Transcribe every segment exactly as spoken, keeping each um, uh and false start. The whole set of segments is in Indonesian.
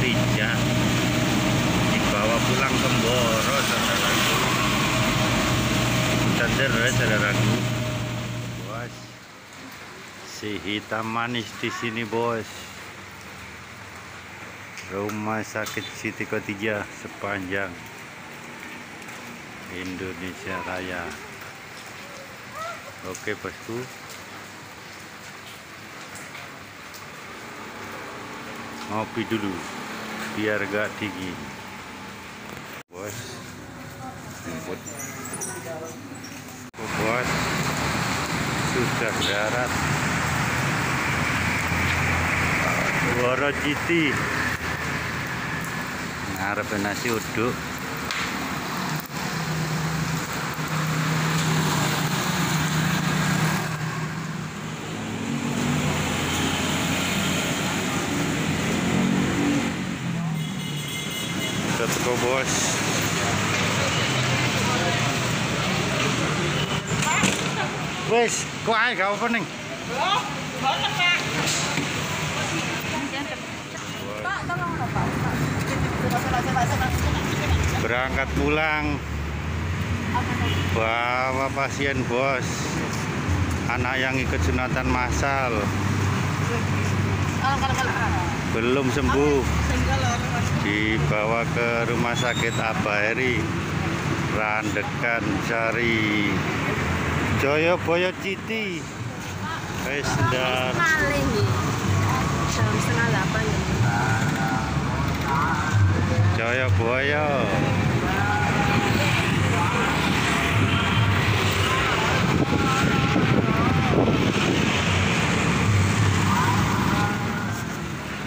tiga dibawa pulang ke Mboro, saudaraku. Hutan deras, saudaraku. Bos, si hitam manis di sini, bos. Rumah sakit Siti Khadijah sepanjang Indonesia Raya. Oke, bosku. Ngopi dulu biar gak dingin, bos. Rumput, oh, bos, sudah darat Mboro City. Ngarep nasi uduk. Let's go, boys. Wes, kok ae gak opening? Loh, banget, Pak. Pak, tolong lho, Pak. Berangkat pulang. Bawa pasien, bos. Anak yang ikut sunatan massal. Belum sembuh. Dibawa ke rumah sakit Abaheri Randekan Sari Joyoboyo City. Wes ndar. Joyoboyo.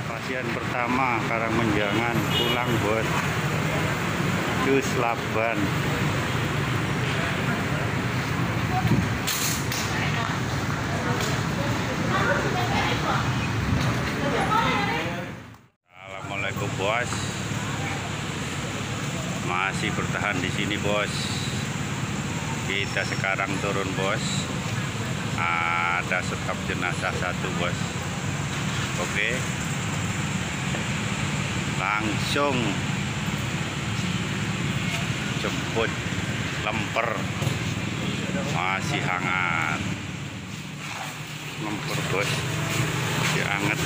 Pasien pertama Karangmenjangan pulang buat Jus Laban. Assalamualaikum, bos. Masih bertahan di sini, bos. Kita sekarang turun, bos. Ada staf jenazah satu, bos. Oke, langsung jemput lemper masih hangat. Lemper, bos, masih hangat.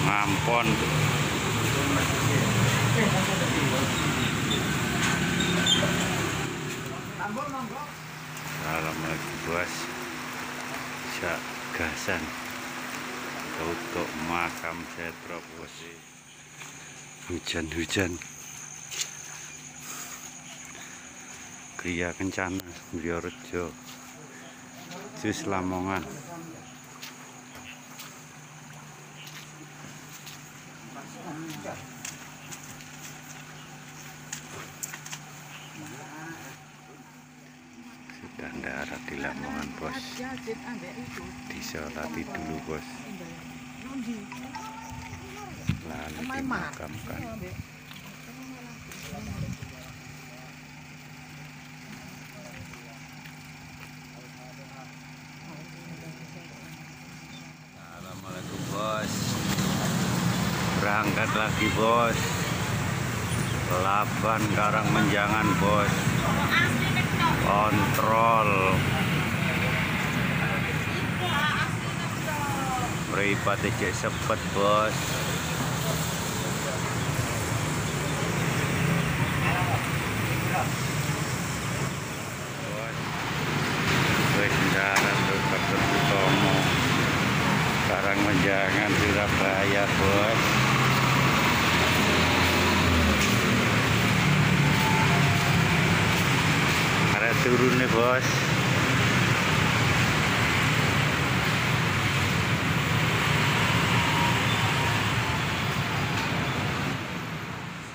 Ngampon. Salam lagi, bos. Sak gasan untuk makam Setro, bos. Hujan-hujan Kriya Kencana Mulyorejo Jus Lamongan. Sudah darat di Lamongan, bos. Disolati dulu, bos, lalu dimakamkan. Assalamualaikum, bos. Berangkat lagi, bos. Laban Karangmenjangan, bos. Kontrol meripat ejek sepet, bos. Karangmenjangan Surabaya, bos. Arek turun nih, bos.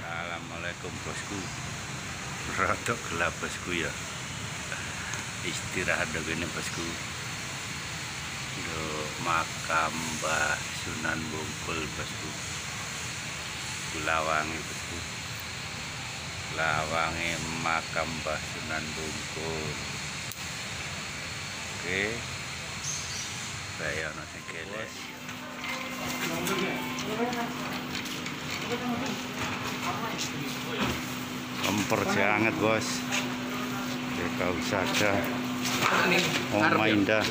Assalamualaikum, bosku. Rodok gelap, bosku, ya. Istirahat dong ini, bosku. Loh, makam Mbah Sunan Bungkul, bosku. Lawangi, bosku. Lawangi makam Mbah Sunan Bungkul. Oke. Saya ono sing kelek. Super banget bos. Ya kau saja. Oh main dah.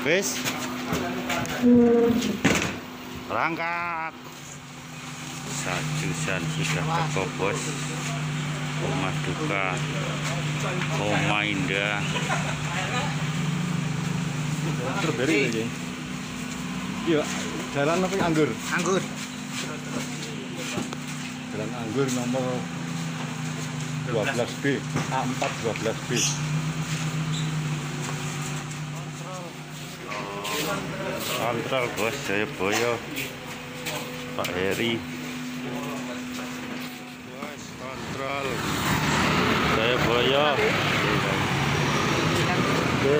Wes. Berangkat. Sajusan sudah tekop bos. Rumah duka. Oh main dah. Terberi lagi. Iya, jalan apa anggur? Anggur. Jalan anggur nomor dua belas B, A empat dua belas B. Kontrol bos, saya boyo. Pak Heri. Bos, kontrol. Saya boyo. Oke.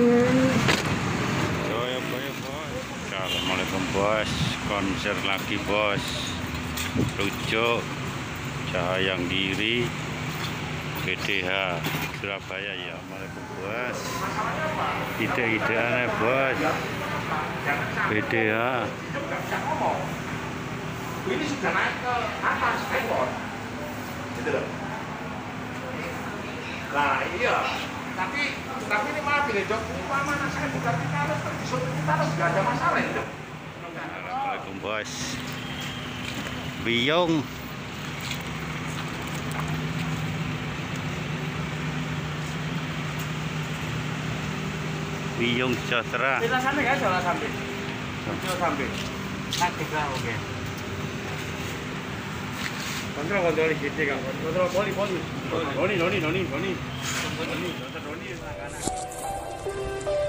Yo boyo bos. Assalamualaikum bos. Konser lagi bos. Rujuk Cahayang Diri B D H Surabaya ya. Assalamualaikum bos. Ide-ideannya bos B D H. Ini sudah naik ke atas ekor. Gitu loh. Nah iya. Tapi tapi ini malah pilih jok. Ini mana saya bukan kita harus terpisut. Kita harus gak ada masalah ya. Assalamualaikum bos. Biyong Biyong Sejahtera. Jalan sampai kan? Jalan sampai. Jalan sampai. Sakit lah, oke. Kontrol kontrol gitu kan? Kontrol poli poli. Noni noni noni noni. Noni noni noni.